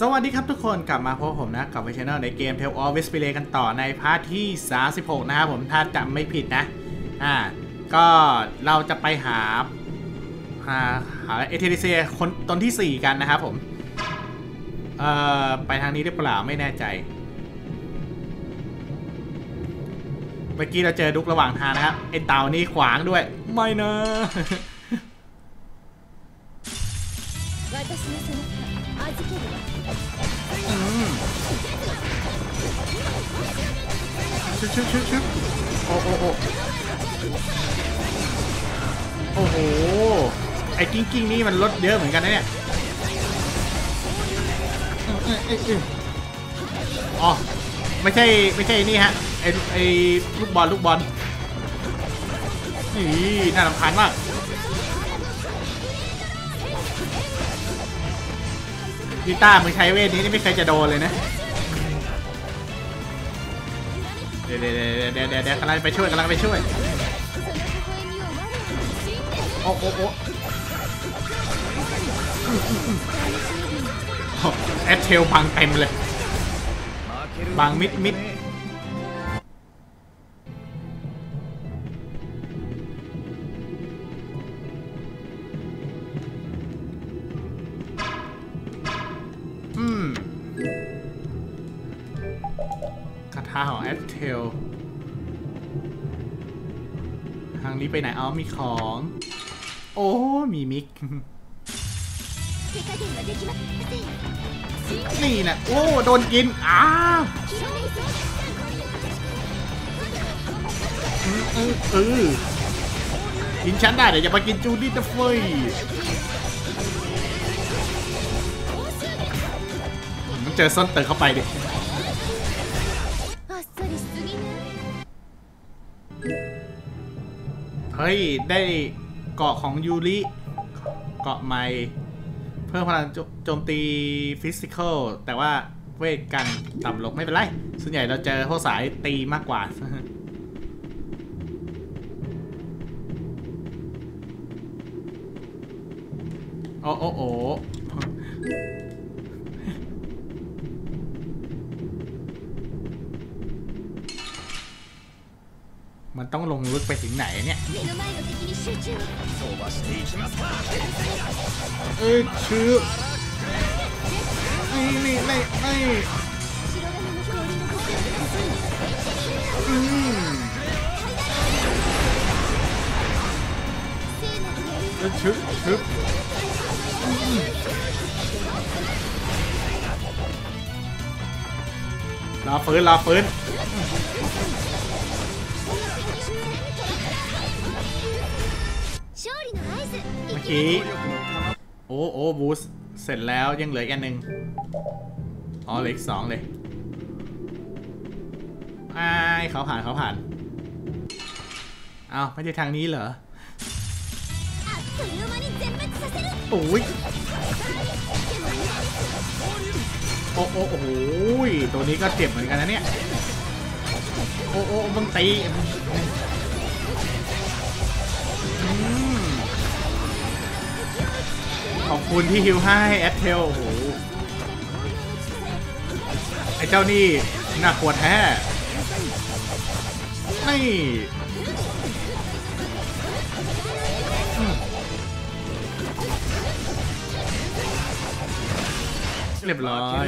สวัสดีครับทุกคนกลับมาพบผมนะกับช่องในเกม Tales of Vesperia กันต่อในพาร์ทที่36นะครับผมถ้าจำไม่ผิดนะก็เราจะไปหาเอเทริเซียคนตนที่4กันนะครับผมไปทางนี้หรือเปล่าไม่แน่ใจเมื่อกี้เราเจอดุกระหว่างทางนะครับไอเต่านี่ขวางด้วยไม่นะชุบโอ้โหไอ้กิ้งนี่มันลดเยอะเหมือนกันนะเนี่ยอ๋อไม่ใช่นี่ฮะไอ้ลูกบอลนี่น่ารำคาญมากกีตาร์มึงใช้เวทนี้ไม่เคยจะโดนเลยนะเดี๋ยวกำลังไปช่วยโอ้แอดเทลบังเต็มเลยบังมิดคาถาของแอดเทลทางนี้ไปไหนเอามีของโอ้มีมิกนี่นะโอ้โดนกินกินฉันได้เดี๋ยวจะไปกินจูดี้ตะเฟยมันเจอซ่อนเตอร์เข้าไปดิเฮ้ยได้เกาะของยูริเกาะใหม่เพิ่มพลังโจมตีฟิสิกอลแต่ว่าเวทกันต่ำลงไม่เป็นไรส่วนใหญ่เราเจอพวกสายตีมากกว่าโอ้มันต้องลงลึกไปถึงไหนเนี่ยชื่อไม่ชื่อลาฟื้นเมื่อกี้โอ้บูสเสร็จแล้วยังเหลืออันหนึ่งอ๋อเหลืออีก2เลยเขาผ่านเอาไม่ใช่ทางนี้เหรอโอ้ยโอ้โหตัวนี้ก็เจ็บเหมือนกันนะเนี่ยโอ้มึงตีขอบคุณที่ฮิวให้แอดเทลโอ้โหไอเจ้านี่น่ากลัวแท้นี่เรียบร้อย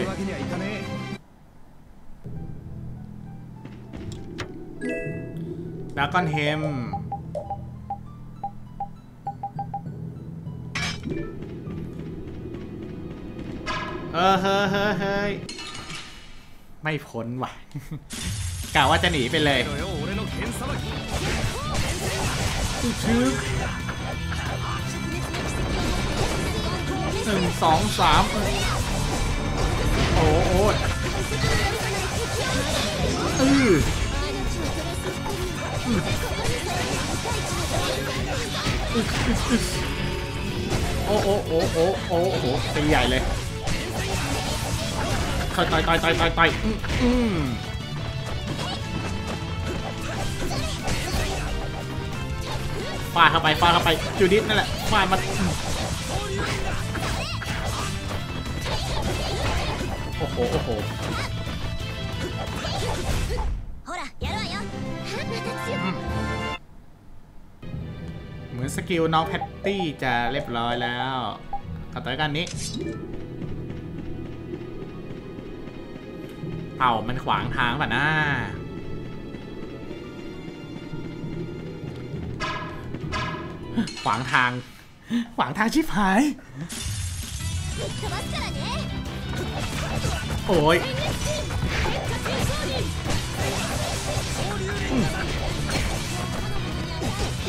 ดราก้อนเฮมเฮ้ยไม่พ้นว่ะกล่าวว่าจะหนีไปเลย1 2 3โอ้ยโอ้โหตีใหญ่เลยต่อยฟาเข้าไปจูดิสนั่นแหละฟาดมัน เหมือนสกิลน้องแพตตี้จะเรียบร้อยแล้วต่อไปกันนี้เอ้ามันขวางทางป่ะนะขวางทางชิบหายโอ้ย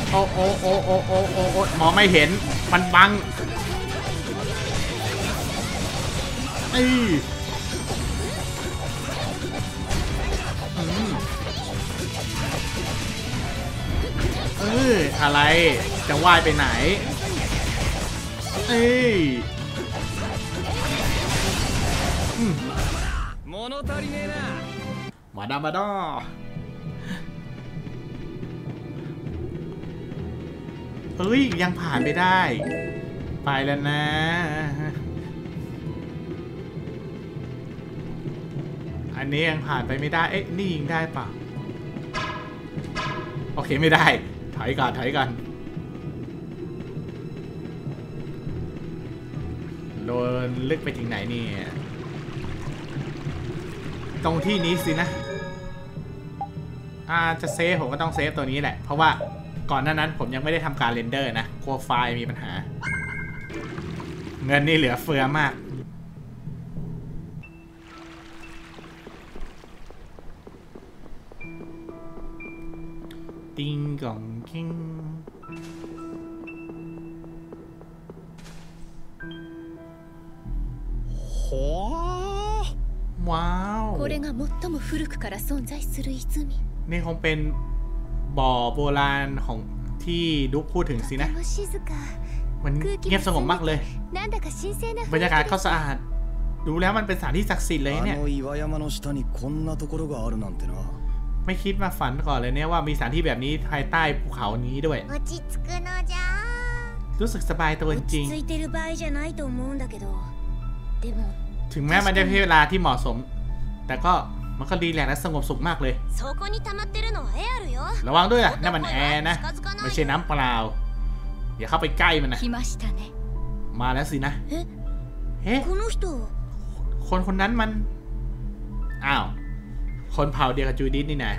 โอ้โอ้โอ้โอ้โอ้โอ้มองไม่เห็นมันบังไอ้อะไรจะว่ายไปไหนเอ้ยมาดามาดอเอ้ยยังผ่านไปได้ไปแล้วนะอันนี้ยังผ่านไปไม่ได้เอ๊ะนี่ยิงได้ป่ะโอเคไม่ได้ถ่ายกันโดนลึกไปถึงไหนนี่ตรงที่นี้สินะจะเซฟผมก็ต้องเซฟตัวนี้แหละเพราะว่าก่อนหน้านั้นผมยังไม่ได้ทำการเรนเดอร์นะกลัวไฟล์มีปัญหาเงินนี่เหลือเฟือมากติงกองกิ้งโหว้าวนี่คงเป็นบ่อโบราณของที่ดุ๊กพูดถึงสินะมันเงียบสงบมากเลยบรรยากาศเขาสะอาดดูแล้วมันเป็นสถานที่ศักดิ์สิทธิ์เลยเนี่ยไม่คิดมาฝันก่อนเลยเนี่ยว่ามีสถานที่แบบนี้ภายใต้ภูเขานี้ด้วยรู้สึกสบายตัวจริงถึงแม้มันจะเป็นเวลาที่เหมาะสมแต่ก็มันก็ดีแหละและสงบสุขมากเลยระวังด้วยล่ะนั่นมันแอร์นะไม่ใช่น้ำเปล่าอย่าเข้าไปใกล้มันนะมาแล้วสินะเฮ้คนนั้นมันอ้าวคนเผาเดียวกับจูดิสนี่นะ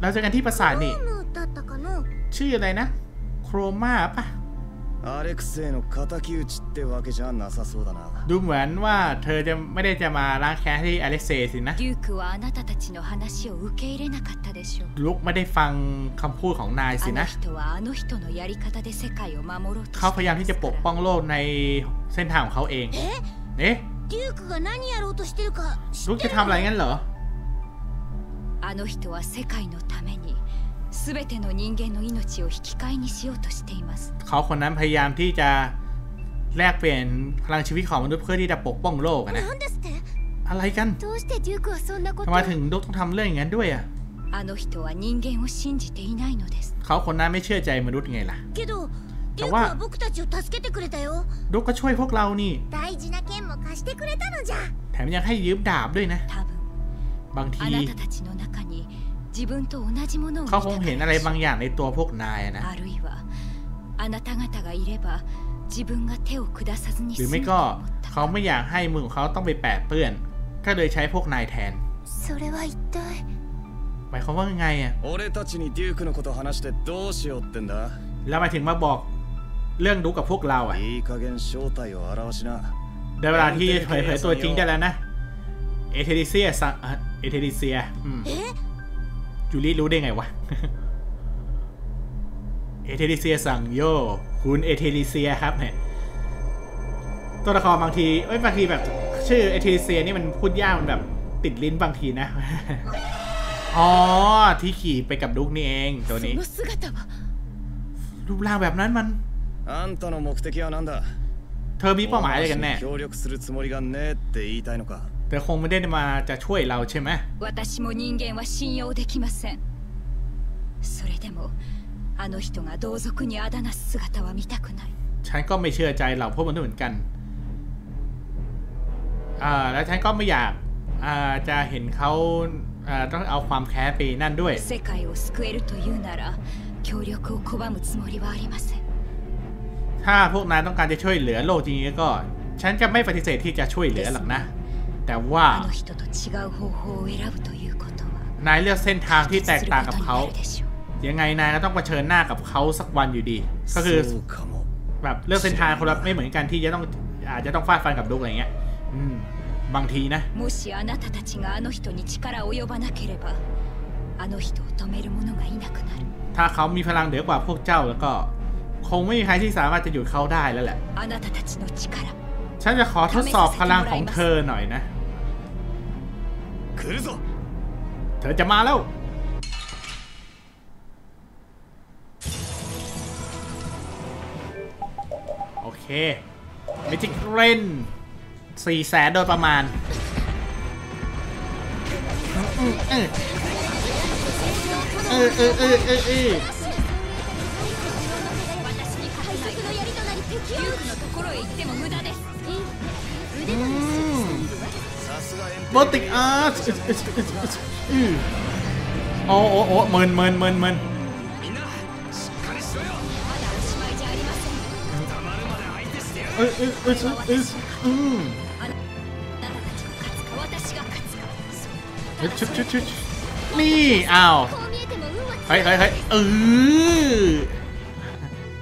เราเจอกันที่ปราสาทนี่ชื่ออะไรนะโครมาปะดูเหมือนว่าเธอจะไม่ได้จะมาล้างแค้นที่อเล็กเซย์สินะลุกไม่ได้ฟังคำพูดของนายสินะเขาพยายามที่จะปกป้องโลกในเส้นทางของเขาเองเนี่ยลูกจะทำอะไรงั้นเหรอเขาคนนั้นพยายามที่จะแลกเปลี่ยนพลังชีวิตของมนุษย์เพื่อที่จะปกป้องโลกนะอะไรกันทำไมถึงลูกต้องทำเรื่องอย่างนั้นด้วยอ่ะเขาคนนั้นไม่เชื่อใจมนุษย์ไงล่ะแต่ว่าดุ๊กก็ช่วยพวกเรานี่แถมยังให้ยืมดาบด้วยนะบางทีเขาคงเห็นอะไรบางอย่างในตัวพวกนายนะหรือไม่ก็เขาไม่อยากให้มือของเขาต้องไปแปะเปื้อนก็เลยใช้พวกนายแทนหมายความว่าไงอ่ะแล้วมาถึงมาบอกเรื่องดุ๊กกับพวกเราอ่ะได้เวลาที่เผยตัวจริงได้แล้วนะเอเทดิเซียจูลี่รู้ได้ไงวะเอเทดิเซียสั่งโยคุณเอเทดิเซียครับเนี่ยตัวละครบางทีแบบชื่อเอเทดิเซียนี่มันพูดยากมันแบบติดลิ้นบางทีนะอ๋อที่ขี่ไปกับดุ๊กนี่เองตัวนี้รูปร่างแบบนั้นมันเธอมีเป้าหมายอะไรกันแน่เธอคงไม่ได้มาจะช่วยเราใช่ไหมฉันก็ไม่เชื่อใจเราพวกมันเหมือนกัน แล้วฉันก็ไม่อยากจะเห็นเขาต้องเอาความแค้นไปนั่นด้วยถ้าพวกนายต้องการจะช่วยเหลือโลกจริงๆก็ฉันจะไม่ปฏิเสธที่จะช่วยเหลือหรอกนะแต่ว่านายเลือกเส้นทางที่แตกต่างกับเขายังไงนายก็ต้องเผชิญหน้ากับเขาสักวันอยู่ดีก็คือแบบเลือกเส้นทางคนละไม่เหมือนกันที่จะต้องฟาดฟันกับลูกอะไรเงี้ยบางทีนะถ้าเขามีพลังเหนือกว่าพวกเจ้าแล้วก็คงไม่มีใครที่สามารถจะหยุดเขาได้แล้วแหละฉันจะขอทดสอบพลังของเธอหน่อยนะเธอจะมาแล้วโอเคเมจิกเรน400,000โดยประมาณโบติกอาร์ตโอ้โอ้เมินนี่อ้าวเฮ้ย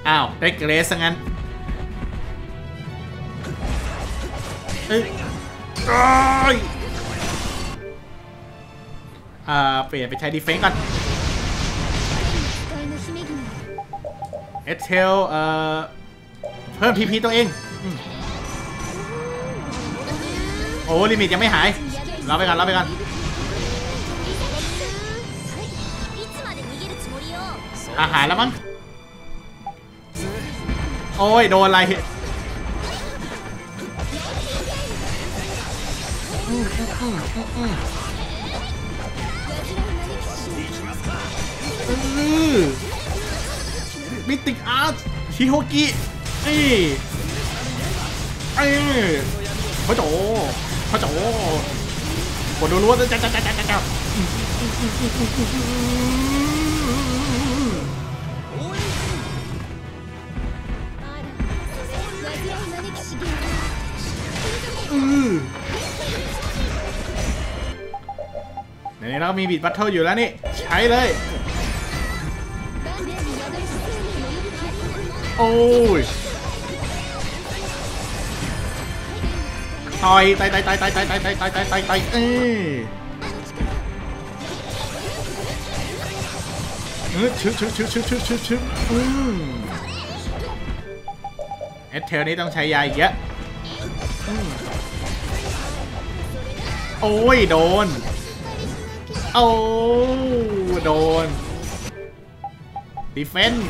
อ้าวได้เกรซซะงั้นเปลี่ยนไปใช้ดีเฟนส์ก่อนเอเทลเพิ่มทีพีตัวเองโอ้ลิมิตยังไม่หายรับไปก่อนหายแล้วมั้งโอ้ยโดนอะไรมิติอาร์ตฮิโฮกิพ่อโจกดดูล้วจ้านี่เรามีบีทบัตเทิลอยู่แล้วนี่ใช้เลยโอ้ยต่อยเอสเทลนี้ต้องใช้ยาเยอะโอ้ยโดนโดนดีเฟนส์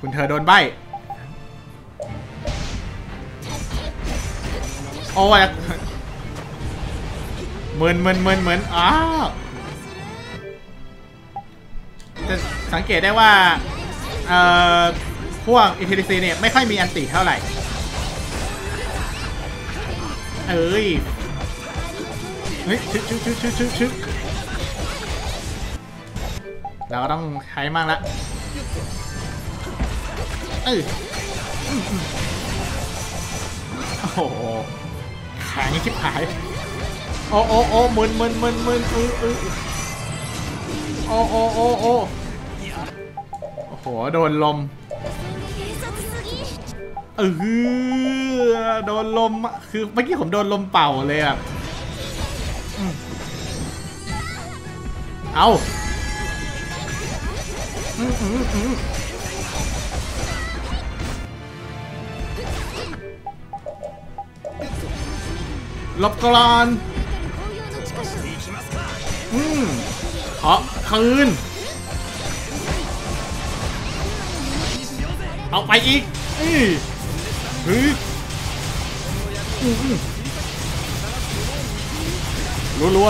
คุณเธอโดนใบโอ้ยเหมือนจะสังเกตได้ว่าพวกอินเทลลิซีเนี่ยไม่ค่อยมีอันติเท่าไหร่เอ้ยเราต้องใช้มากละโอ้โหแข็งชิบหายโอ้มึนโอ้โหโดนลมโดนลมคือเมื่อกี้ผมโดนลมเป่าเลยอะเอาลบกลอนขอคืนเอาไปอีกรัว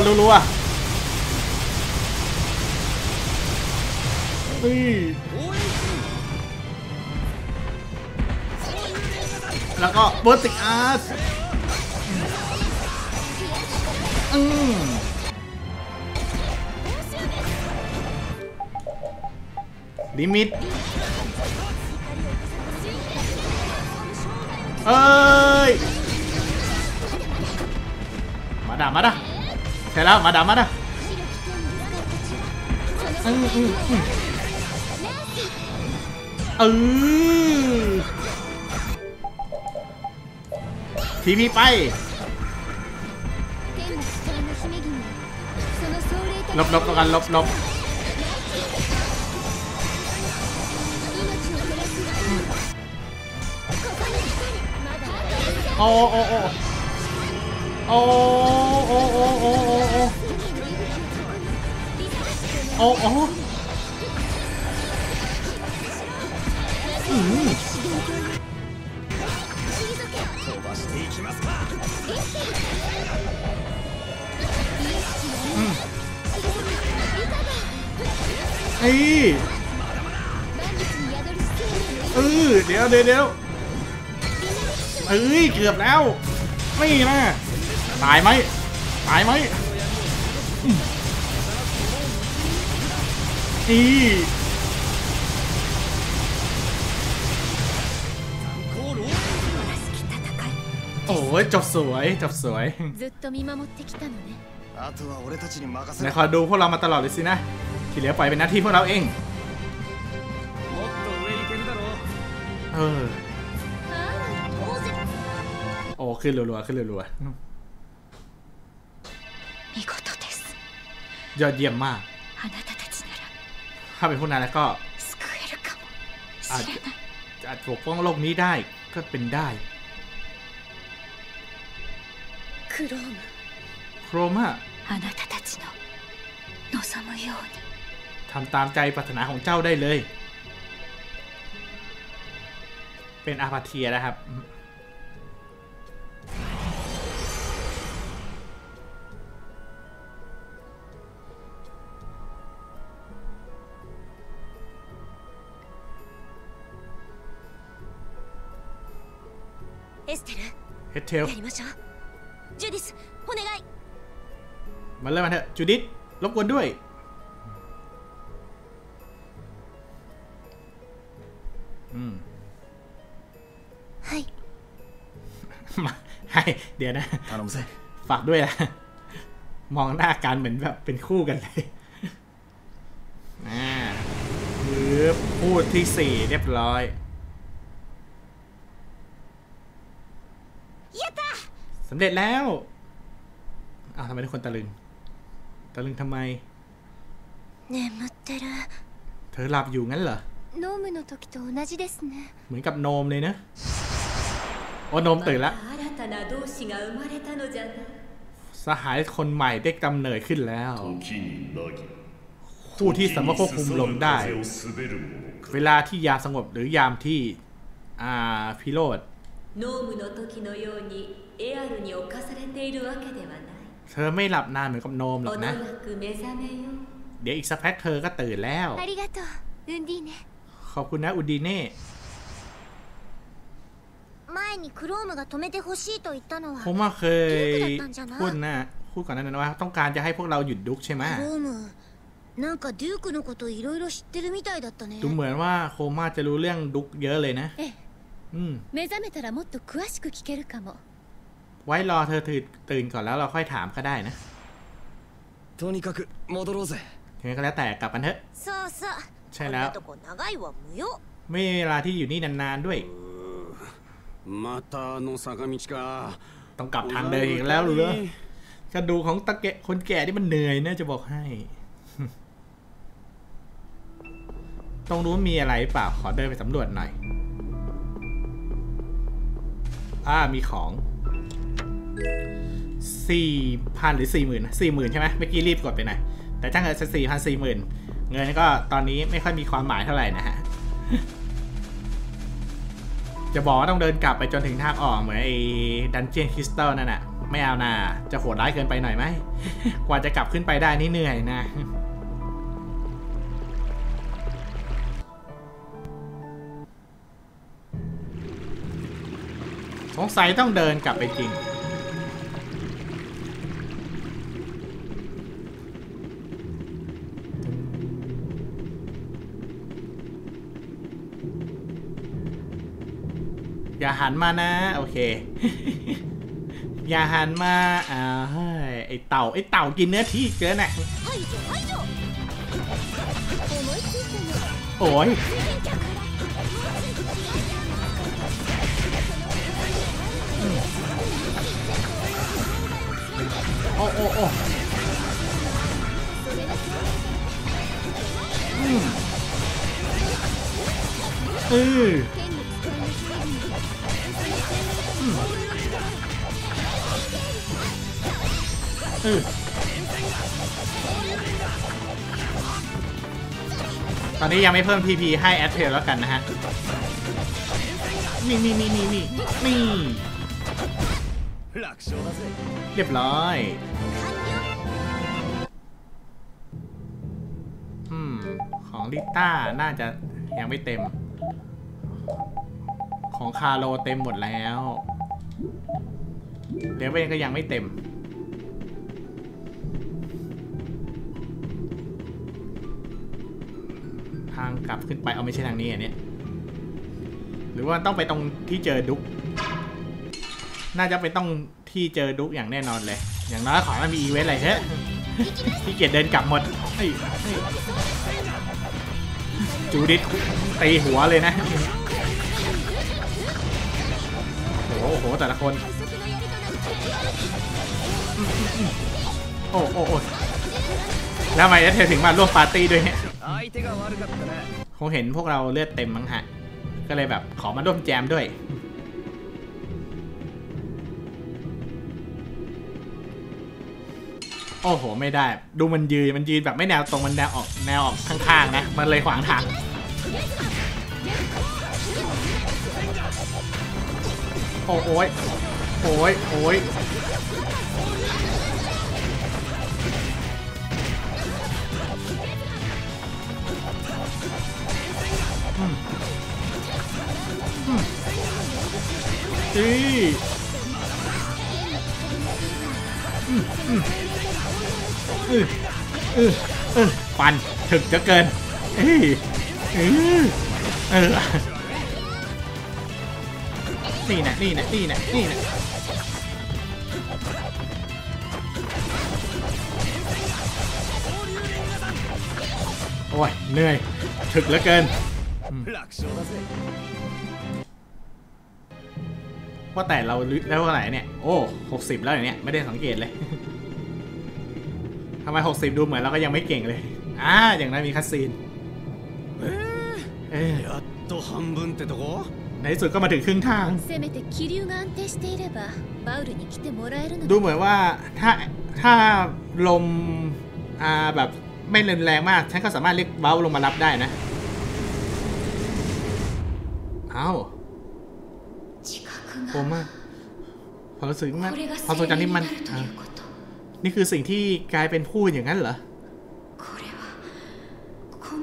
แล้วก็เบอร์ติกอาร์สลิมิตเอ้ยมาด่ามาด่าใช่แล้วมาด่ามาด่าทีวีไปลบลบกันลบลบโอ้โอ้โอ้โอ้โอ้โอ้โอ้โอ้โอ้โอ้โอ้เดี๋ยวเดี๋ยวเอ้ยเกือบแล้วไม่นะตายไหมตายไหมอีโอ้ยจบสวยจบสวยนายคอยดูพวกเรามาตลอดเลยสินะที่เหลือปล่อยเป็นหน้าที่พวกเราเองโอ้ขึ้นรัวๆขึ้นรัวๆยอดเยี่ยมมากถ้าเป็นพวกนั้นแล้วก็อาจปกป้องโลกนี้ได้ก็เป็นได้โครมาทำตามใจปรารถนาของเจ้าได้เลยเป็นอาพาเทียนะครับเฮดเทลมาเลยมาเถอะจูดิสรบกวนด้วยให้เดี๋ยวนะฝากด้วยนะมองหน้ากันเหมือนแบบเป็นคู่กันเลยคือพูดที่สี่เรียบร้อยสำเร็จแล้วอ้าวทำไมทุกคนตะลึงตะลึงทำไมเธอหลับอยู่งั้นเหรอเหมือนกับโนมเลยนะโอ้โนมตื่นแล้วสหายคนใหม่ได้กำเนิดขึ้นแล้วคู่ที่สามารถควบคุมลมได้เวลาที่ยามสงบหรือยามที่พิโรธเธอไม่หลับนานเหมือนกับโนมหรอกนะเดี๋ยวอีกสักพักเธอก็ตื่นแล้วขอบคุณนะอุดีเน่ผมมาเคยพูดนะพูดก่อนนั้นนะว่าต้องการจะให้พวกเราหยุดดุ๊กใช่ไหมดูเหมือนว่าโคม่าจะรู้เรื่องดุ๊กเยอะเลยนะไว้รอเธอตื่นก่อนแล้วเราค่อยถามก็ได้นะยังไงก็แล้วแต่กลับกันเถอะใช่แล้วไม่เวลาที่อยู่นี่นานๆด้วยต้องกลับทางเดิมอีกแล้วหรือกระดูของตะเกะคนแก่ที่มันเหนื่อยเนี่ยจะบอกให้ต้องรู้มีอะไรเปล่าขอเดินไปสำรวจหน่อยมีของ4,000หรือ40,000นะ40,000ใช่ไหมเมื่อกี้รีบกดไปหน่อยแต่ถ้าเกิด40,000เงินก็ตอนนี้ไม่ค่อยมีความหมายเท่าไหร่นะฮะจะบอกว่าต้องเดินกลับไปจนถึงทางออกเหมือนไอ้ดันเจียนคริสตัลนั่นน่ะไม่เอานะจะโหดร้ายเกินไปหน่อยไหมกว่าจะกลับขึ้นไปได้นี่เหนื่อยนะ สงสัยต้องเดินกลับไปจริงอย่าหันมานะโอเค อย่าหันมาไอเต่ากินเนื้อที่เกินน่ะโอ้ยโอ้ตอนนี้ยังไม่เพิ่ม PP ให้แอดเทลแล้วกันนะฮะนี่เรียบร้อยของลิต้าน่าจะยังไม่เต็มของคาโลเต็มหมดแล้วเลเวลก็ยังไม่เต็มทางกลับขึ้นไปเอาไม่ใช่ทางนี้อันนี้หรือว่าต้องไปตรงที่เจอดุ๊กน่าจะไปต้องที่เจอดุ๊กอย่างแน่นอนเลยอย่างน้อยขอให้มีอีเวนต์อะไรเฮ้ยที่เกียจเดินกลับหมดจูดิสตีหัวเลยนะโอ้โหแต่ละคนโอ้แล้วทำไมเธอถึงมาร่วมปาร์ตี้ด้วยเนี่ยคงเห็นพวกเราเลือดเต็มมั้งฮะก็เลยแบบขอมาร่วมแจมด้วยโอ้โหไม่ได้ดูมันยืนแบบไม่แนวตรงมันแนวออกข้างๆนะมันเลยขวางทางโอ้ยฟันถึกจะเกินนี่นะโอ้ยเหนื่อยถึกเหลือเกินว่าแต่เราแล้วเท่าไหร่เนี่ยโอ้60แล้วอย่างเนี้ยไม่ได้สังเกตเลยทำไม60ดูเหมือนเราก็ยังไม่เก่งเลยอย่างนั้นมีคัสซีนในที่สุดก็มาถึงครึ่งทางดูเหมือนว่าถ้าลมแบบไม่รุนแรงมากฉันก็สามารถเรียกเบลลงมารับได้นะผมมากพอรู้สึกมันพอสนใจนี่มันนี่คือสิ่งที่กลายเป็นพูดอย่างนั้นเหรอ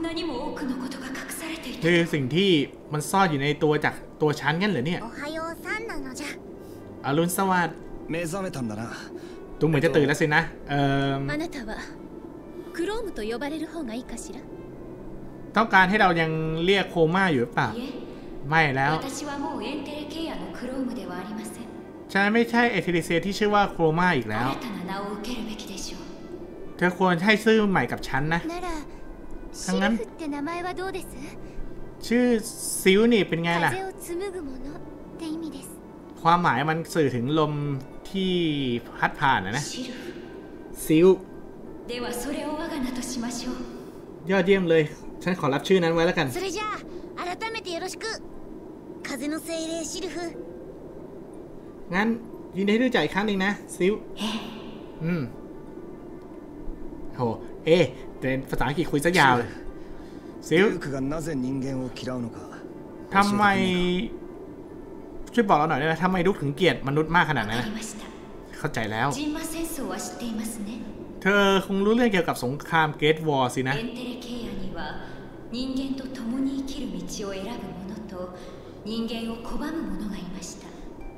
นี่คือสิ่งที่มันซ่อนอยู่ในตัวจากตัวฉันงั้นเหรอเนี่ยอรุณสวัสดิ์ดูเหมือนจะตื่นแล้วสินะต้องการให้เรายังเรียกโคม่าอยู่หรือเปล่าไม่แล้วฉันไม่ใช่เอทิลิเซียที่ชื่อว่าโครมาอีกแล้วเธอควรให้ชื่อใหม่กับฉันนะทั้งนั้นชื่อซิวนี่เป็นไงล่ะความหมายมันสื่อถึงลมที่พัดผ่านนะซิวยอดเยี่ยมเลยฉันขอรับชื่อนั้นไว้แล้วกันงั้นยินดีด้วยใจครั้งหนึ่งนะซิวโหเป็นภาษาอังกฤษคุยซะยาวเลยซิวทำไมช่วยบอกเราหน่อยได้ไหมทำไมดุ๊กถึงเกลียดมนุษย์มากขนาดนั้นเข้าใจแล้วเธอคงรู้เรื่องเกี่ยวกับสงครามเกรทวอร์สินะ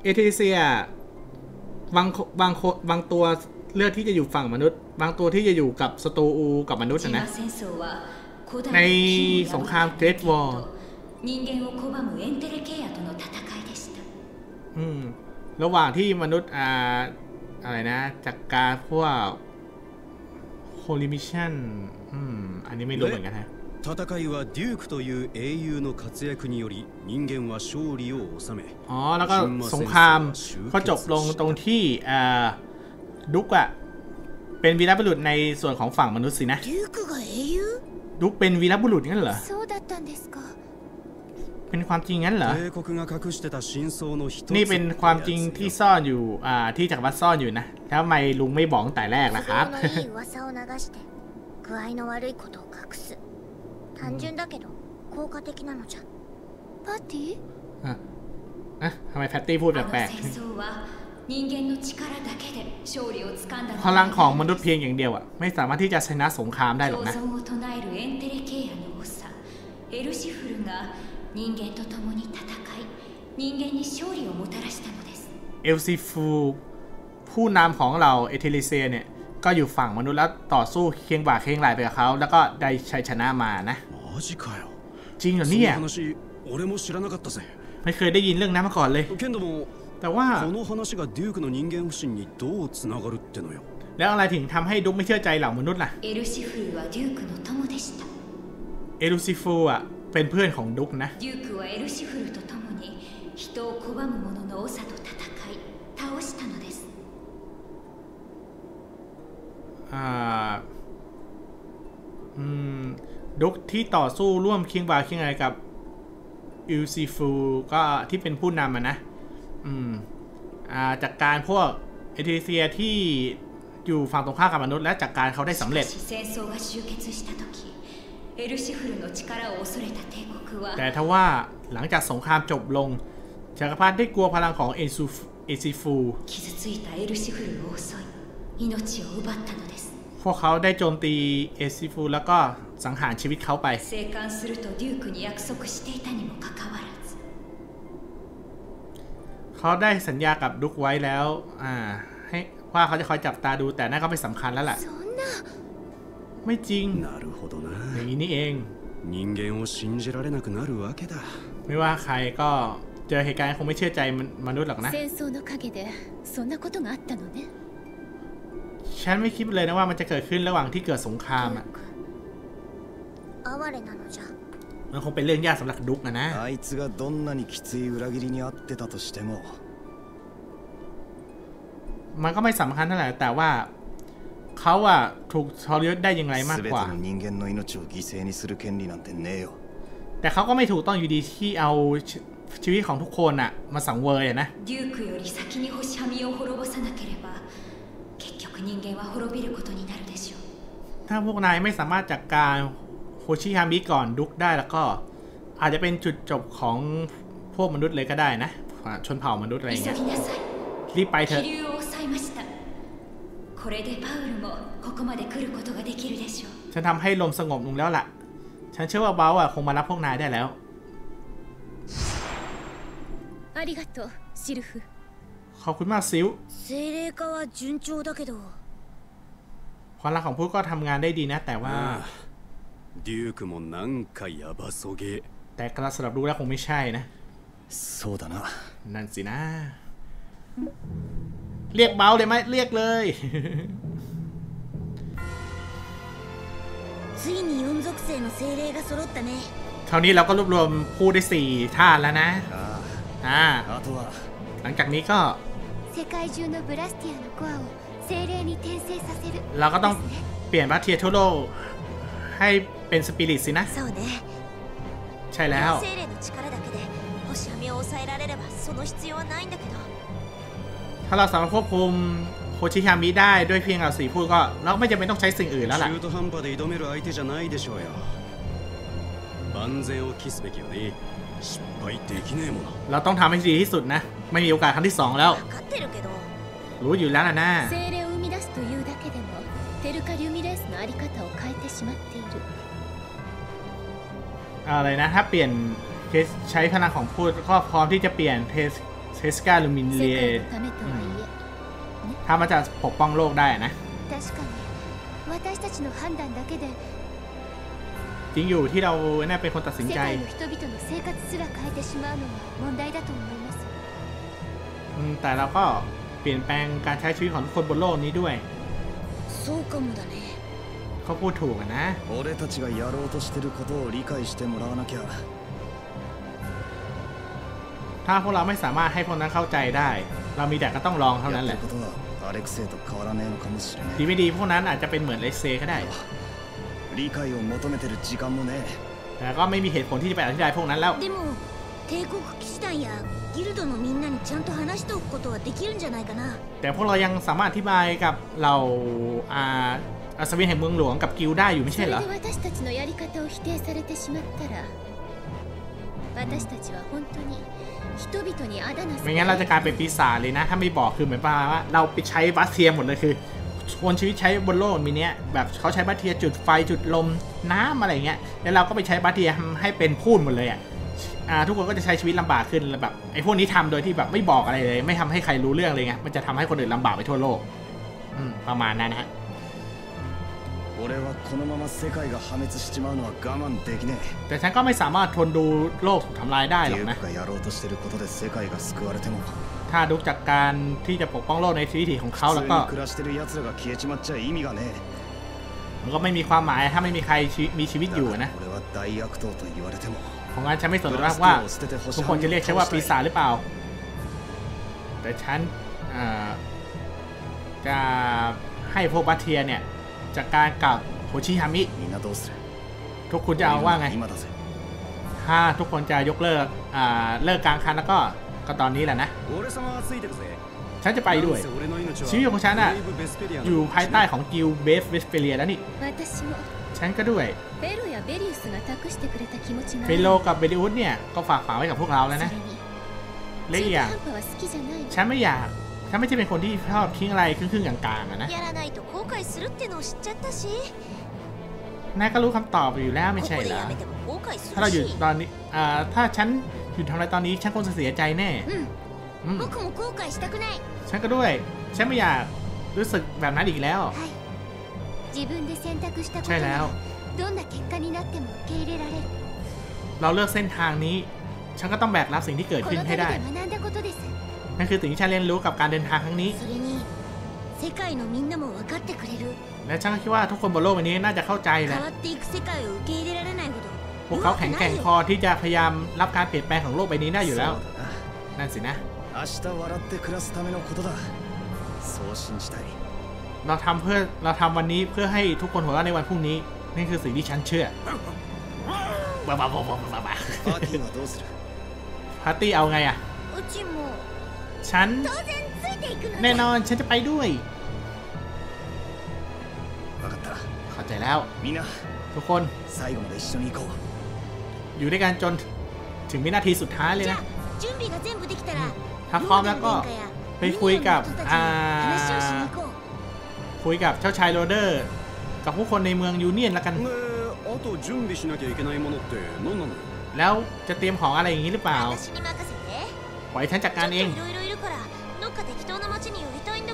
เอธิเซียบางตัวเลือกที่จะอยู่ฝั่งมนุษย์บางตัวที่จะอยู่กับศัตรูกับมนุษย์นะในสงครามเกรทวอร์ระหว่างที่มนุษย์อะไรนะจักการพวกโคลิมิชันอันนี้ไม่รู้เหมือนกันฮะ戦いはデュークという英雄の活躍により人間は勝利を収めแล้วก็สงครามก็จบลงตรงที่ดุกอะเป็นวีรบุรุษในส่วนของฝั่งมนุษย์สินะดุกเป็นวีรบุรุษงั้นเหรอเป็นความจริงงั้นเหรอนี่เป็นความจริงที่ซ่อนอยู่ที่จักรวรรดิซ่อนอยู่นะทำไมลุงไม่บอกตั้งแต่แรกล่ะครับ単純だけど効果的なのじゃ。パティ？ทำไมแพตตี้พูดแบบแปลกพลังของมนุษย์เพียงอย่างเดียวอ่ะไม่สามารถที่จะชนะสงครามได้หรอกนะเอลซิฟูผู้นำของเราเอเทลิเซียเนี่ยก็อยู่ฝั่งมนุษย์แล้วต่อสู้เคียงบ่าเคียงไหลไปกับเขาแล้วก็ได้ชัยชนะมานะจริงเหรอเนี่ยไม่เคยได้ยินเรื่องนั้นมาก่อนเลยแต่ว่าแล้วอะไรถึงทำให้ดุ๊กไม่เชื่อใจเหล่ามนุษย์ล่ะเอลูซิฟูอ่ะเป็นเพื่อนของดุ๊กนะดุกที่ต่อสู้ร่วมเคียงบ่าเคียงไหลกับอิลซิฟูก็ที่เป็นผู้นำนะจากการพวกเอธิเซียที่อยู่ฝั่งตรงข้ามกับมนุษย์และจากการเขาได้สำเร็จแต่ถ้าว่าหลังจากสงครามจบลงจักรพรรดิได้กลัวพลังของอิลซิฟูพวกเขาได้โจมตีเอซิฟูแล้วก็สังหารชีวิตเขาไปเขาได้สัญญากับดุ๊กไว้แล้วให้ว่าเขาจะคอยจับตาดูแต่นั่นก็ไม่สำคัญแล้วแหละไม่จริงอย่างนี้เองไม่ว่าใครก็เจอเหตุการณ์คงไม่เชื่อใจมนุษย์หรอกนะฉันไม่คิดเลยนะว่ามันจะเกิดขึ้นระหว่างที่เกิดสงครามอ่ะมันคงเป็นเรื่องยากสำหรับดุ๊กนะมันก็ไม่สำคัญเท่าไหร่แต่ว่าเขาอ่ะถูกทรยศได้อย่างไรมากกว่าแต่เขาก็ไม่ถูกต้องอยู่ดีที่เอาชีวิตของทุกคนอ่ะมาสังเวยนะถ้าพวกนายไม่สามารถจัดการโฮชิฮามิก่อนดุกได้แล้วก็อาจจะเป็นจุดจบของพวกมนุษย์เลยก็ได้นะชนเผ่ามนุษย์อะไรอย่างเงี้ยรีบไปเถอะฉันทำให้ลมสงบลงแล้วล่ะฉันเชื่อว่าเบลคงมารับพวกนายได้แล้วขอบคุณมากซิลความรักของผู้ก็ทำงานได้ดีนะแต่ว่าแต่กระสลับรู้แล้วคงไม่ใช่นะนั่นสินะเรียกเบาเลยไหมเรียกเลยคราวนี้เราก็รวบรวมผู้ได้4ท่านแล้วนะหลังจากนี้ก็เราก็ต้องเปลี่ยนบาเทียทั่วโลกให้เป็นสปิริตสินะใช่แล้วถ้าเราสามารถควบคุมโคชิฮามิได้ด้วยเพียงเรา4ผู้ก็เราไม่จำเป็นต้องใช้สิ่งอื่นแล้วล่ะเราต้องทำให้ดีที่สุดนะไม่มีโอกาสครั้งที่2แล้วรู้อยู่แล้วนะน่าอะไรนะถ้าเปลี่ยนใช้พลังของพูดก็พร้อมที่จะเปลี่ยนเทส เทสกาลูมิเนียถ้ามันจะปกป้องโลกได้นะจริงอยู่ที่เราน่าเป็นคนตัดสินใจแต่เราก็เปลี่ยนแปลงการใช้ชีวิตของทุกคนบนโลกนี้ด้วยเขาพูดถูกนะถ้าพวกเราไม่สามารถให้พวกนั้นเข้าใจได้เรามีแต่ก็ต้องลองเท่านั้นแหละดีไม่ดีพวกนั้นอาจจะเป็นเหมือนเล็กเซก็ได้แต่ก็ไม่มีเหตุผลที่จะไปอธิบายพวกนั้นแล้วแต่พวกเรายังสามารถอธิบายกับเราอัศวินแห่งเมืองหลวงกับกิลได้อยู่ไม่ใช่เหรอไม่งั้นเราจะกลายเป็นปีศาจเลยนะถ้าไม่บอกคือเหมือนประมาณว่าเราไปใช้บัสเทียมหมดเลยคือคนชีวิตใช้บนโลกมีเนี้ยแบบเขาใช้บัสเทียจุดไฟจุดลมน้ำอะไรเงี้ยแล้วเราก็ไปใช้บัสเทียทำให้เป็นพูดหมดเลยอ่ะทุกคนก็จะใช้ชีวิตลำบากขึ้นแบบไอ้พวกนี้ทำโดยที่แบบไม่บอกอะไรเลยไม่ทำให้ใครรู้เรื่องเลยไงมันจะทำให้คนอื่นลำบากไปทั่วโลกประมาณนั้นนะฮะแต่ฉันก็ไม่สามารถทนดูโลกถูกทำลายได้หรอกนะถ้าดูจากการที่จะปกป้องโลกในวิถีของเขาแล้วก็มันก็ไม่มีความหมายถ้าไม่มีใครมีชีวิตอยู่นะของงานฉันไม่สนใจว่าทุกคนจะเรียกฉันว่าปีศาจหรือเปล่าแต่ฉันจะให้พวกบัตเทียเนี่ยจากการกับโฮชิฮามิทุกคนจะเอาว่าไงถ้าทุกคนจะยกเลิกกลางคันแล้วก็ตอนนี้แหละนะฉันจะไปด้วยชีวิตของฉันน่ะอยู่ภายใต้ของกิลเบฟเวสเปเรียแล้วนี่ฉันก็ด้วยเฟโลกับเบริอุสเนี่ยก็ฝากไว้กับพวกเราแล้วนะเละอย่างฉันไม่อยากฉันไม่ใช่เป็นคนที่ชอบทิ้งอะไรครึ่งๆกลางๆนะนายก็รู้คำตอบอยู่แล้วไม่ใช่เหรอถ้าเราหยุดตอนนี้ถ้าฉันหยุดทำอะไรตอนนี้ฉันคงจะเสียใจแน่ฉันก็ด้วยฉันไม่อยากรู้สึกแบบนั้นอีกแล้วใช่แล้วเราเลือกเส้นทางนี้ฉันก็ต้องแบกรับสิ่งที่เกิดขึ้นให้ได้นั่นคือสิ่งที่ฉันเรียนรู้กับการเดินทางครั้งนี้และฉันคิดว่าทุกคนบนโลกนี้น่าจะเข้าใจแหละพวกเขาแข็งแกร่งพอที่จะพยายามรับการเปลี่ยนแปลงของโลกใบนี้ได้อยู่แล้วนั่นสินะเราทำวันนี้เพื่อให้ทุกคนหัวเราะในวันพรุ่งนี้นี่คือสิ่งที่ฉันเชื่อบ้าพาร์ตี้เอาไงอ่ะฉันแน่นอนฉันจะไปด้วยเข้าใจแล้วทุกคนอยู่ด้วยกันจนถึงวินาทีสุดท้ายเลยนะถ้าพร้อมแล้วก็ไปคุยกับเจ้าชายโรเดอร์กับผู้คนในเมืองยูเนียนแล้วกันแล้วจะเตรียมของอะไรอย่างนี้หรือเปล่าปล่อยฉันจัดการเอง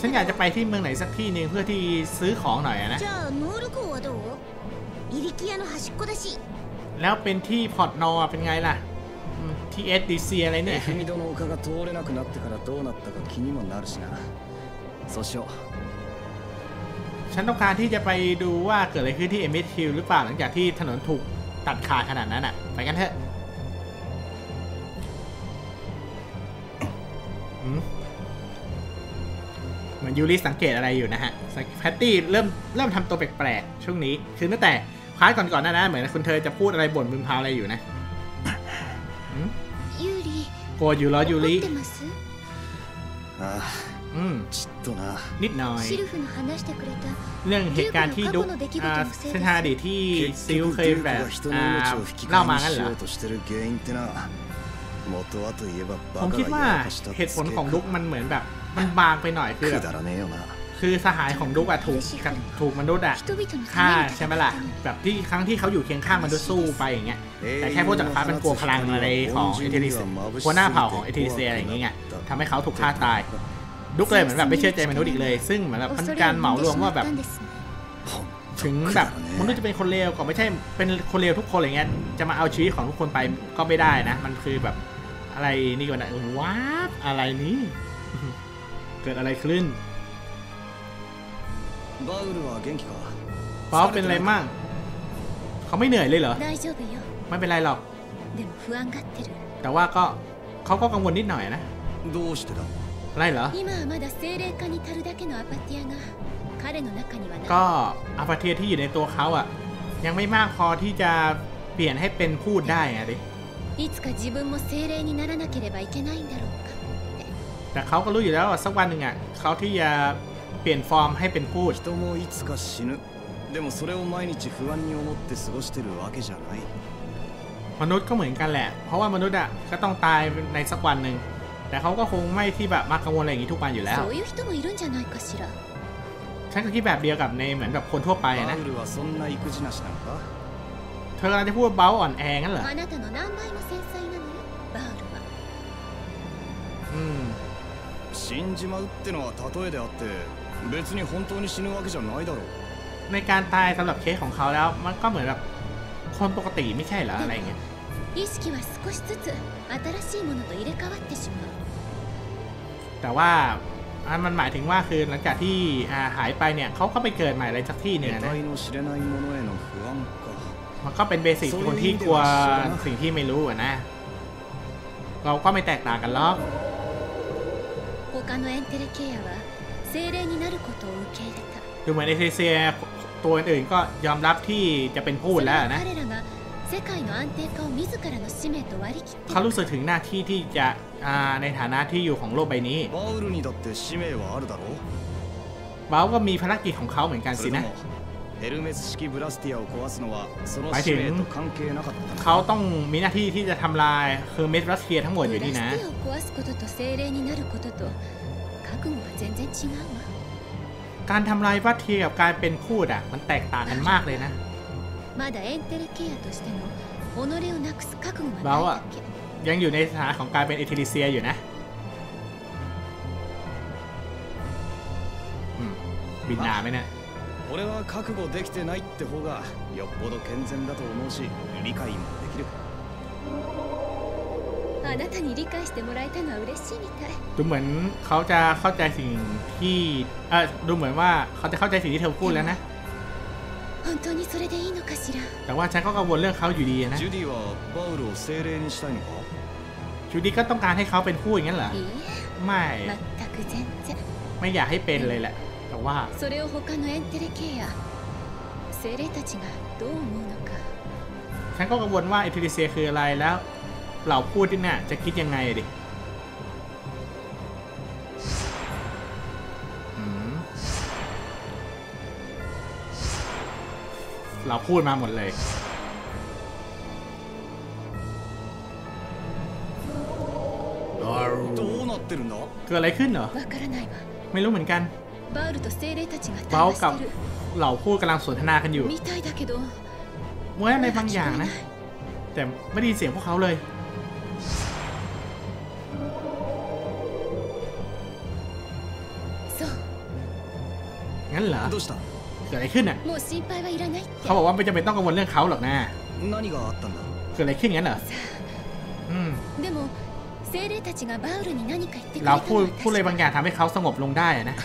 ฉันอยากจะไปที่เมืองไหนสักที่หนึ่งเพื่อที่ซื้อของหน่อยนะแล้วเป็นที่พอร์ตนอเป็นไงล่ะที่เอสดีซีอะไรเนี่ยฉันต้องการที่จะไปดูว่าเกิดอะไรขึ้นที่เอมิทฮิลหรือเปล่าหลังจากที่ถนนถูกตัดขาดขนาดนั้นอ่ะไปกันเถอะเหมือนยูริสังเกตอะไรอยู่นะฮะแพตตี้เริ่มทำตัวแปลกๆช่วงนี้คือตั้งแต่พาร์ทก่อนๆนะเหมือนคุณเธอจะพูดอะไรบ่นมึนพาอะไรอยู่นะโกรธอยู่เหรอยูรินิดหน่อยเรื่องเหตุการณ์ที่ดุ๊กเส้นทางอดีตที่ซิลเคยแบบเล่ามากันเหรอผมคิดว่าเหตุผลของดุ๊กมันเหมือนแบบมันบางไปหน่อยคือสหายของดุ๊กอะถูกมนุษย์อะฆ่าใช่ไหมล่ะแบบที่ครั้งที่เขาอยู่เคียงข้างมนุษย์สู้ไปอย่างเงี้ยแต่แค่พวกจักรพรรดิมันกลัวพลังอะไรของเอเทริเซียหัวหน้าเผ่าของเอเทริเซียอะไรอย่างเงี้ย ทำให้เขาถูกฆ่าตายดุ๊กเลยเหมือนแบบไม่เชื่อใจมนุษย์อีกเลยซึ่งเหมือนแบบเป็นการเหมารวมว่าแบบถึงแบบมนุษย์จะเป็นคนเลวก็ไม่ใช่เป็นคนเลวทุกคนอะไรเงี้ยจะมาเอาชีวิตของทุกคนไปก็ไม่ได้นะมันคือแบบอะไรนี่กันนะว้าอะไรนี้เกิดอะไรขึ้นป๊อปเป็นอะไรมั่งเขาไม่เหนื่อยเลยเหรอไม่เป็นไรหรอกแต่ว่าก็เขาก็กังวลนิดหน่อยนะอะไรเหรอก็อาปาเทียที่อยู่ในตัวเขาอ่ะยังไม่มากพอที่จะเปลี่ยนให้เป็นพูดได้ไงดิแต่เขาก็รู้อยู่แล้วว่าสักวันหนึ่งอ่ะเขาที่จะเปลี่ยนฟอร์มให้เป็นพูดมนุษย์ก็เหมือนกันแหละเพราะว่ามนุษย์อ่ะก็ต้องตายในสักวันหนึ่งแต่เขาก็คงไม่ที่แบบมากังวลอะไรอย่างนี้ทุกวันอยู่แล้วฉันก็คิดแบบเดียวกับในเหมือนแบบคนทั่วไปนะเธอกำลังจะพูดว่าเบลอ่อนแองั้นเหรอในการตายสำหรับเคสของเขาแล้วมันก็เหมือนแบบคนปกติไม่ใช่เหรออะไรเงี้ยแต่ว่ามันหมายถึงว่าคือหลังจากที่หายไปเนี่ยเขาก็ไปเกิดใหม่อะไรสักที่หนึ่งนะมันก็เป็นเบสิกคนที่กลัวสิ่งที่ไม่รู้นะเราก็ไม่แตกต่างกันหรอกดูเหมือนเอเทเซียตัวอื่นก็ยอมรับที่จะเป็นพูดแล้วนะเขารู้สึกถึงหน้าที่ที่จะในฐานะที่อยู่ของโลกใบนี้เบลก็มีภารกิจของเขาเหมือนกันสินะหมายถึงเขาต้องมีหน้าที่ที่จะทำลายเฮอร์เมสรัสเซียทั้งหมดอยู่นี่นะการทำลายวัตเทียกับการเป็นพูดอ่ะมันแตกต่างกันมากเลยนะเบลอ่ะยังอยู่ในสถานะของการเป็นเอเทริเซียอยู่นะบินดาไหมเนี่ยดูเหมือนเขาจะเข้าใจสิ่งที่ดูเหมือนว่าเขาจะเข้าใจสิ่งที่เธอพูดแล้วนะแต่ว่าฉันก็กังวลเรื่องเขาอยู่ดีนะจูดี้ก็ต้องการให้เขาเป็นผู้อย่างนั้นเหรอไม่อยากให้เป็นเลยแหละแต่ว่าฉันก็กังวลว่าเอเทริเซียคืออะไรแล้วเหล่าพูดที่น่ะจะคิดยังไงดิเราพูดมาหมดเลยเกิดอะไรขึ้นเหรอไม่รู้เหมือนกันเบลกับเหล่าพูดกำลังสนทนากันอยู่เหมือนอะไรบางอย่างนะแต่ไม่ได้ยินเสียงพวกเขาเลยงั้นเหรอเกิดอะไรขึ้นอ่ะเขาบอกว่าไม่จำเป็นต้องกังวลเรื่องเขาหรอกนะเกิดอะไรขึ้นงั้นเหรอเราพูดอะไรบางอย่างทำให้เขาสงบลงได้นะ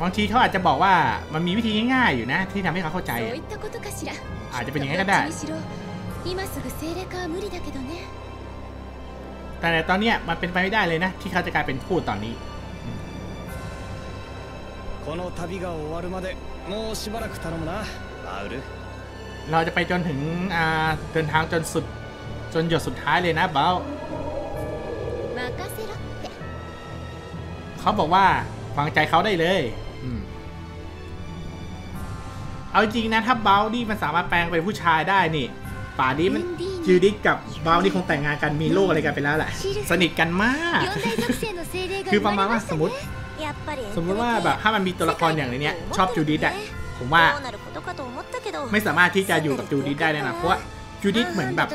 บางทีเขาอาจจะบอกว่ามันมีวิธีง่ายๆอยู่นะที่ทำให้เขาเข้าใจอาจจะเป็นอย่างนี้ก็ได้แต่ตอนนี้มันเป็นไปไม่ได้เลยนะที่เขาจะกลายเป็นพูดตอนนี้เราจะไปจนถึงเดินทางจนสุดจนหยดสุดท้ายเลยนะเบลเขาบอกว่าวางใจเขาได้เลยเอาจริงนะถ้าเบลนี่มันสามารถแปลงเป็นผู้ชายได้นี่ป่านี้มันจูดี้กับเบลนี่คงแต่งงานกันมีลูกอะไรกันไปแล้วแหละสนิทกันมากคือประมาณว่าสมมติว่าแบบถ้ามันมีตัวละครอย่างเนี้ยชอบจูดี้อะผมว่าไม่สามารถที่จะอยู่กับจูดี้ได้แน่นอนเพราะว่าจู คิวดิเหมือนแบบ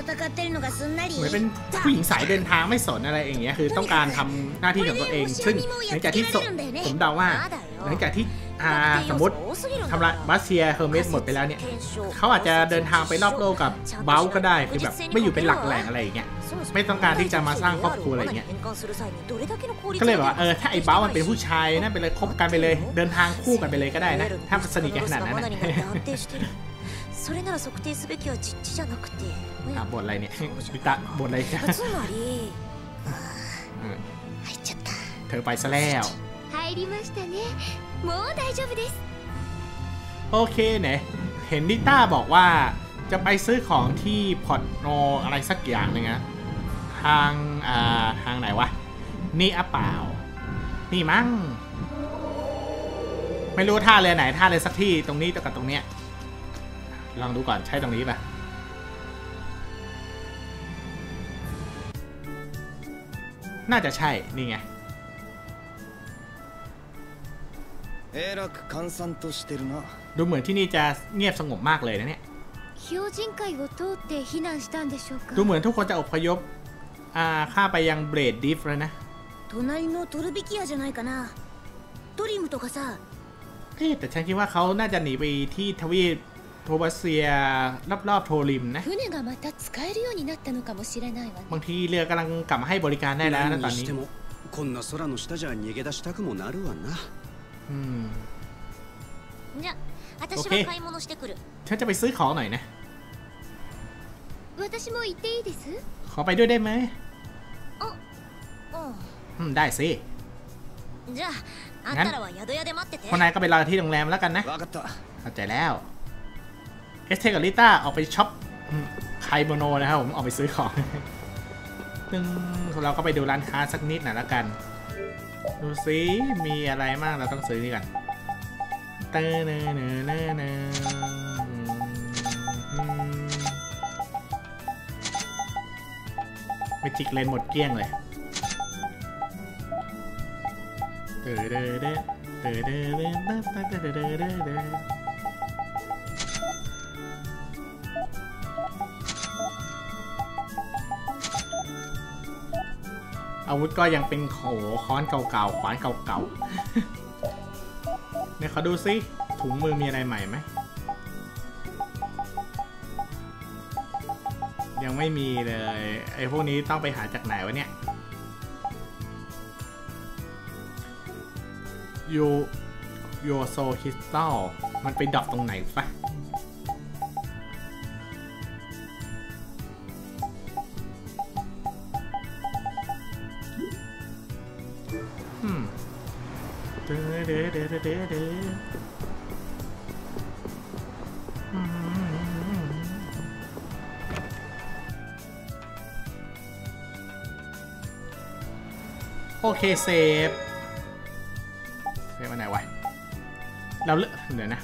เหมือนเป็นผู้หญิงสายเดินทางไม่สนอะไรอย่างเงี้ยคือต้องการทำหน้าที่ของตัวเองซึ่งหลังจากที่ผมเดาว่าหลังจากที่สมมติทำลายบัสเซียเฮอร์เมสหมดไปแล้วเนี่ยเขาอาจจะเดินทางไปรอบโลกกับเบลก็ได้คือแบบไม่อยู่เป็นหลักแหล่งอะไรอย่างเงี้ยไม่ต้องการที่จะมาสร้างครอบครัวอะไรอย่างเงี้ยก็เลยบอกว่าถ้าไอ้เบลมันเป็นผู้ชายนั่นไปเลยคบกันไปเลยเดินทางคู่กันไปเลยก็ได้นะถ้าสนิทกันขนาดนั้นนะบทอะไรเนี่ยวิตาบทอะไรเธอไปซะแล้วโอเคเนี่ยเห็นนิต้าบอกว่าจะไปซื้อของที่พอร์ตโนอะไรสักอย่างหนึ่งนะทางไหนวะนี่อะเปล่านี่มั้งไม่รู้ท่าเลยไหนท่าเลยสักที่ตรงนี้กับตรงเนี้ยลองดูก่อนใช่ตรงนี้ป่ะน่าจะใช่นี่ไงดูเหมือนที่นี่จะเงียบสงบมากเลยนะเนี่ยดูเหมือนทุกคนจะอพยพข้าไปยังเบรดดิฟแล้วนะแต่ฉันคิดว่าเขาน่าจะหนีไปที่ทวีปโทบัสเซียรอบๆโทริมนะบางทีเรือกำลังกลับมาให้บริการได้แล้วนะตอนนี้โอเคฉันจะไปซื้อของหน่อยนะขอไปด้วยได้ไหมได้สิงั้นคนนายก็ไปรอที่โรงแรมแล้วกันนะเข้าใจแล้วเอสเทกับลิต้าออกไปช็อปไคโบโนนะครับผมออกไปซื้อของซึ่งเราก็ไปดูร้านค้าสักนิดหน่อยแล้วกันดูสิมีอะไรมากเราต้องซื้อนี่กันเตอร์เนอเนอเนอเนอไปจิกเลนหมดเกลี้ยงเลยเตอร์เดอเดอเตอร์เดอเดอเตอร์เดอเดอเดออาวุธก็ยังเป็นโขค้อนเก่าๆขวานเก่าๆเนี่ยขอดูซิถุงมือมีอะไรใหม่ไหมยังไม่มีเลยไอ้พวกนี้ต้องไปหาจากไหนวะเนี่ยยูโซคริสตัลมันไปดรอปตรงไหนปะโอเคเซฟเซฟอันไหนวะเราเลือกเดี๋ยวนะ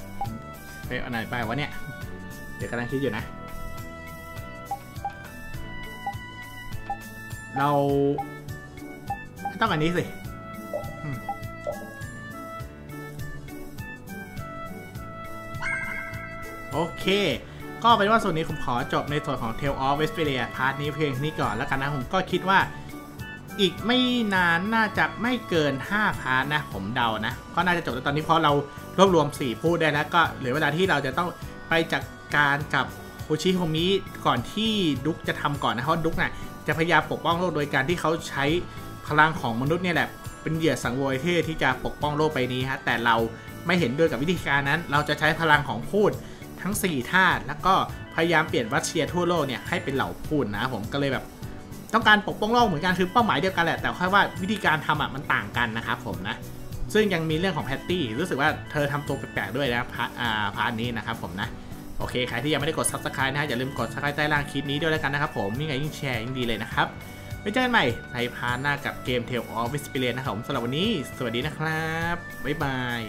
เซฟอันไหนไปวะเนี่ยเดี๋ยวกำลังคิดอยู่นะเราต้องอันนี้สิโอเคก็เป็นว่าส่วนนี้ผมขอจบในส่วนของ Tales of Vesperia พาร์ทนี้เพียงนี้ก่อนแล้วกันนะผมก็คิดว่าอีกไม่นานน่าจะไม่เกิน5พาร์ทนะผมเดานะก็น่าจะจบแล้วตอนนี้เพราะเรารวบรวม4พูดได้แล้วก็เหลือเวลาที่เราจะต้องไปจัดการกับโอชิโฮมิก่อนที่ดุ๊กจะทำก่อนนะเพราะดุ๊กน่ะจะพยายามปกป้องโลกโดยการที่เขาใช้พลังของมนุษย์เนี่ยแหละเป็นเหยื่อสังเวยที่จะปกป้องโลกไปนี้ฮะแต่เราไม่เห็นด้วยกับวิธีการนั้นเราจะใช้พลังของพูดทั้ง4ธาตุแล้วก็พยายามเปลี่ยนวัชเชียทั่วโลกเนี่ยให้เป็นเหล่าพูดนะผมก็เลยแบบต้องการปกป้องโลกเหมือนกันคือเป้าหมายเดียวกันแหละแต่แค่ว่าวิธีการทำอ่ะมันต่างกันนะครับผมนะซึ่งยังมีเรื่องของแพตตี้รู้สึกว่าเธอทำตัวแปลกๆด้วยนะพาร์ทนี้นะครับผมนะโอเคใครที่ยังไม่ได้กด Subscribe นะอย่าลืมกด Subscribe ใต้ล่างคลิปนี้ด้วยแล้วกันนะครับผมยิ่งไงยิ่งแชร์ยิ่งดีเลยนะครับไว้เจอกันใหม่ในพาร์ทหน้ากับเกม Tales of Vesperia นะครับผมสำหรับวันนี้สวัสดีนะครับบ๊ายบาย